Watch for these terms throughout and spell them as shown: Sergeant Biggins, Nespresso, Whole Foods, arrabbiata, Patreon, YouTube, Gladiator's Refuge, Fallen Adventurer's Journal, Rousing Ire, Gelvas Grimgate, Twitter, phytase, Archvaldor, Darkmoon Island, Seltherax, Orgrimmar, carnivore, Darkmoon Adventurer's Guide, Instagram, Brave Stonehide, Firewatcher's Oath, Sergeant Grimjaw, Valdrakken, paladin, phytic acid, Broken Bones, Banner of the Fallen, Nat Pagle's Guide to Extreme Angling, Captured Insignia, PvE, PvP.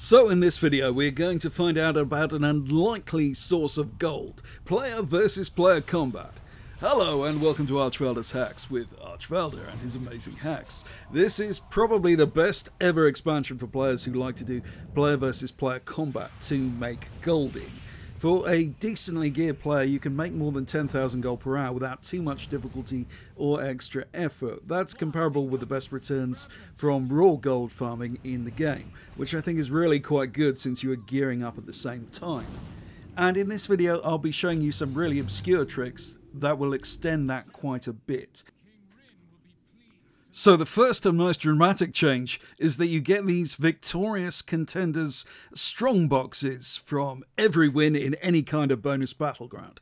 So in this video we're going to find out about an unlikely source of gold, player versus player combat. Hello and welcome to Archvaldor's Hacks with Archvaldor and his amazing hacks. This is probably the best ever expansion for players who like to do player versus player combat to make golding. For a decently geared player, you can make more than 10,000 gold per hour without too much difficulty or extra effort. That's comparable with the best returns from raw gold farming in the game, which I think is really quite good since you are gearing up at the same time. And in this video, I'll be showing you some really obscure tricks that will extend that quite a bit. So the first and most dramatic change is that you get these victorious contenders strong boxes from every win in any kind of bonus battleground.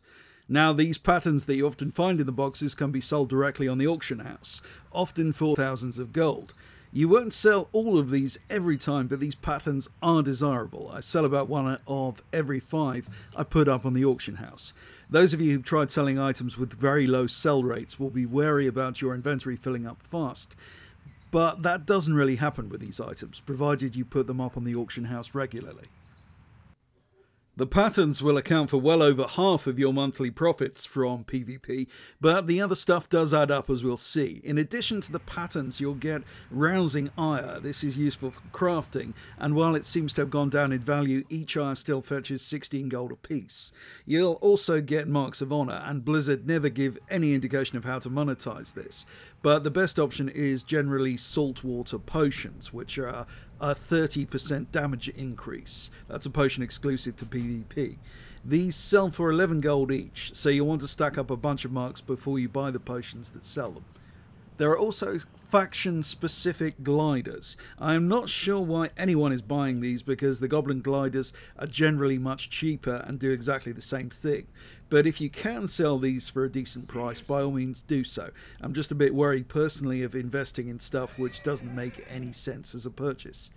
Now these patterns that you often find in the boxes can be sold directly on the auction house, often for thousands of gold. You won't sell all of these every time, but these patterns are desirable. I sell about one of every five I put up on the auction house. Those of you who've tried selling items with very low sell rates will be wary about your inventory filling up fast. But that doesn't really happen with these items, provided you put them up on the auction house regularly. The patterns will account for well over half of your monthly profits from PvP, but the other stuff does add up, as we'll see. In addition to the patterns, you'll get Rousing Ire. This is useful for crafting, and while it seems to have gone down in value, each ire still fetches 16 gold apiece. You'll also get Marks of Honor, and Blizzard never give any indication of how to monetize this, but the best option is generally saltwater potions, which are a 30% damage increase. That's a potion exclusive to PvP. These sell for 11 gold each, so you want to stack up a bunch of marks before you buy the potions that sell them. There are also faction-specific gliders. I am not sure why anyone is buying these because the goblin gliders are generally much cheaper and do exactly the same thing. But if you can sell these for a decent price, by all means do so. I'm just a bit worried personally of investing in stuff which doesn't make any sense as a purchase.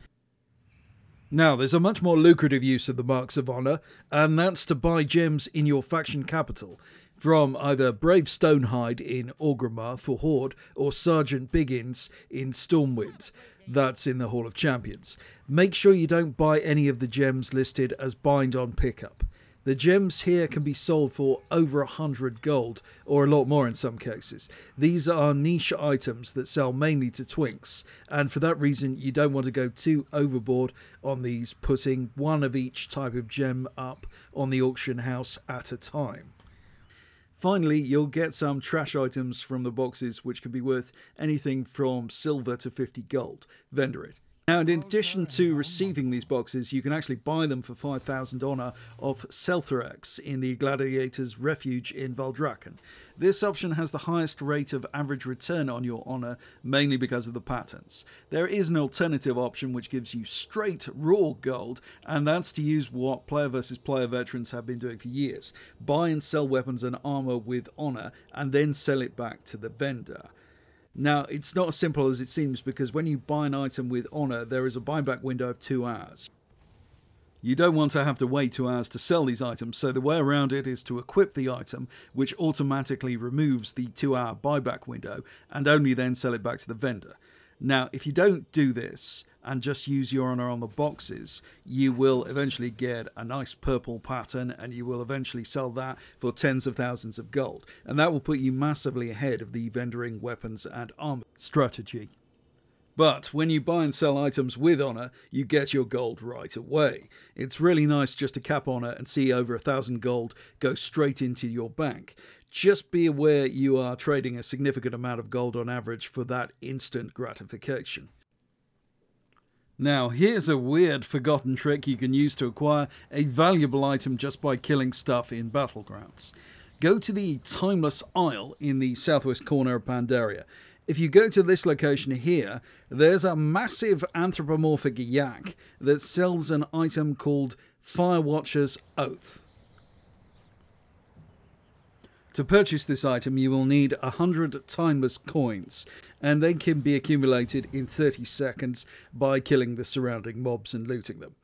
Now, there's a much more lucrative use of the Marks of Honor, and that's to buy gems in your faction capital, from either Brave Stonehide in Orgrimmar for Horde or Sergeant Biggins in Stormwind. That's in the Hall of Champions. Make sure you don't buy any of the gems listed as bind on pickup. The gems here can be sold for over 100 gold, or a lot more in some cases. These are niche items that sell mainly to twinks, and for that reason you don't want to go too overboard on these, putting one of each type of gem up on the auction house at a time. Finally, you'll get some trash items from the boxes which can be worth anything from silver to 50 gold. Vendor it. Now, in addition to receiving these boxes, you can actually buy them for 5,000 honor of Seltherax in the Gladiator's Refuge in Valdrakken. This option has the highest rate of average return on your honor, mainly because of the patterns. There is an alternative option which gives you straight raw gold, and that's to use what player versus player veterans have been doing for years. Buy and sell weapons and armor with honor, and then sell it back to the vendor. Now, it's not as simple as it seems, because when you buy an item with honor, there is a buyback window of 2 hours. You don't want to have to wait 2 hours to sell these items, so the way around it is to equip the item, which automatically removes the 2-hour buyback window, and only then sell it back to the vendor. Now, if you don't do this, and just use your honor on the boxes, you will eventually get a nice purple pattern, and you will eventually sell that for tens of thousands of gold, and that will put you massively ahead of the vendoring weapons and armor strategy. But when you buy and sell items with honor, you get your gold right away. It's really nice just to cap honor and see over 1,000 gold go straight into your bank. Just be aware you are trading a significant amount of gold on average for that instant gratification. Now, here's a weird forgotten trick you can use to acquire a valuable item just by killing stuff in battlegrounds. Go to the Timeless Isle in the southwest corner of Pandaria. If you go to this location here, there's a massive anthropomorphic yak that sells an item called Firewatcher's Oath. To purchase this item, you will need 100 Timeless coins, and they can be accumulated in 30 seconds by killing the surrounding mobs and looting them.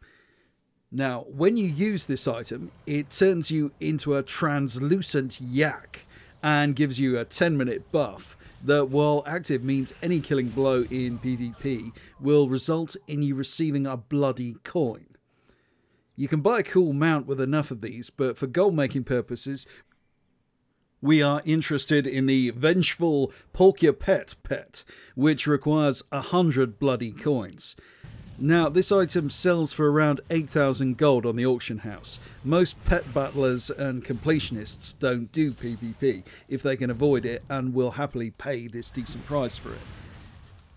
Now, when you use this item, it turns you into a translucent yak and gives you a 10-minute buff, that while active means any killing blow in PvP will result in you receiving a bloody coin. You can buy a cool mount with enough of these, but for gold making purposes, we are interested in the vengeful porcupette pet, which requires 100 bloody coins. Now, this item sells for around 8,000 gold on the auction house. Most pet battlers and completionists don't do PvP if they can avoid it, and will happily pay this decent price for it.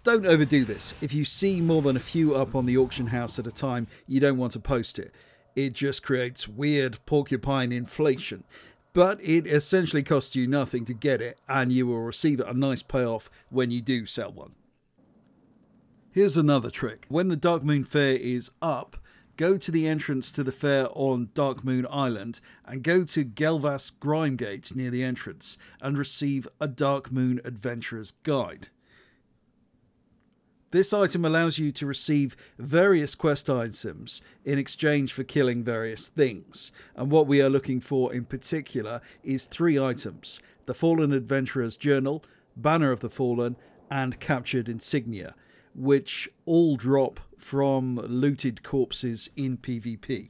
Don't overdo this. If you see more than a few up on the auction house at a time, you don't want to post it. It just creates weird porcupine inflation. But it essentially costs you nothing to get it, and you will receive a nice payoff when you do sell one. Here's another trick. When the Darkmoon Fair is up, go to the entrance to the fair on Darkmoon Island and go to Gelvas Grimgate near the entrance and receive a Darkmoon Adventurer's Guide. This item allows you to receive various quest items in exchange for killing various things. And what we are looking for in particular is 3 items: the Fallen Adventurer's Journal, Banner of the Fallen, and Captured Insignia, which all drop from looted corpses in PvP.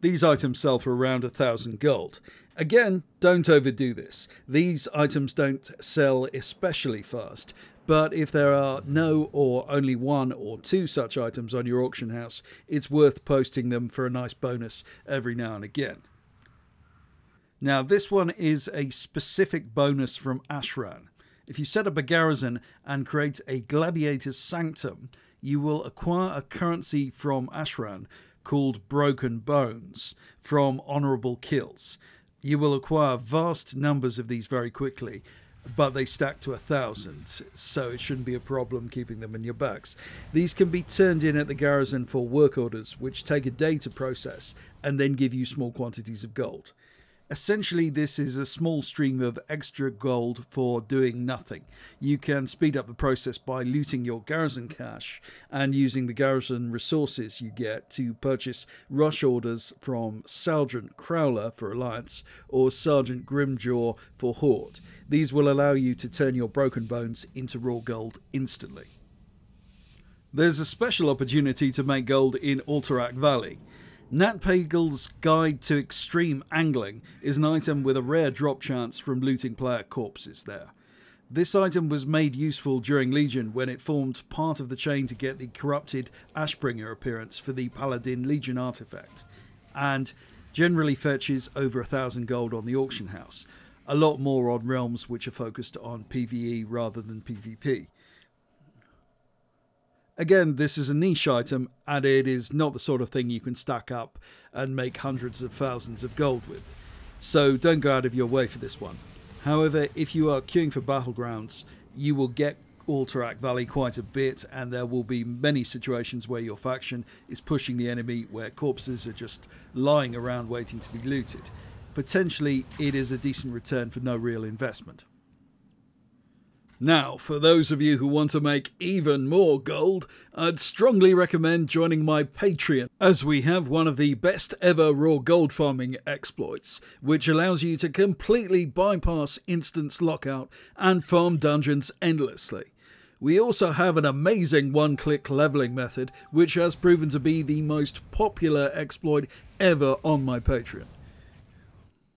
These items sell for around 1,000 gold. Again, don't overdo this. These items don't sell especially fast, but if there are no or only 1 or 2 such items on your auction house, it's worth posting them for a nice bonus every now and again. Now, this one is a specific bonus from Ashran. If you set up a garrison and create a gladiator's sanctum, you will acquire a currency from Ashran called Broken Bones from honourable kills. You will acquire vast numbers of these very quickly, but they stack to 1,000, so it shouldn't be a problem keeping them in your bags. These can be turned in at the garrison for work orders, which take a day to process and then give you small quantities of gold. Essentially, this is a small stream of extra gold for doing nothing. You can speed up the process by looting your garrison cache and using the garrison resources you get to purchase rush orders from Sergeant Crowler for Alliance or Sergeant Grimjaw for Horde. These will allow you to turn your Broken Bones into raw gold instantly. There's a special opportunity to make gold in Alterac Valley. Nat Pagle's Guide to Extreme Angling is an item with a rare drop chance from looting player corpses there. This item was made useful during Legion when it formed part of the chain to get the corrupted Ashbringer appearance for the paladin Legion artifact, and generally fetches over 1,000 gold on the auction house, a lot more on realms which are focused on PvE rather than PvP. Again, this is a niche item, and it is not the sort of thing you can stack up and make hundreds of thousands of gold with, so don't go out of your way for this one. However, if you are queuing for battlegrounds, you will get Alterac Valley quite a bit, and there will be many situations where your faction is pushing the enemy where corpses are just lying around waiting to be looted. Potentially, it is a decent return for no real investment. Now, for those of you who want to make even more gold, I'd strongly recommend joining my Patreon, as we have one of the best ever raw gold farming exploits, which allows you to completely bypass instance lockout and farm dungeons endlessly. We also have an amazing one-click leveling method, which has proven to be the most popular exploit ever on my Patreon.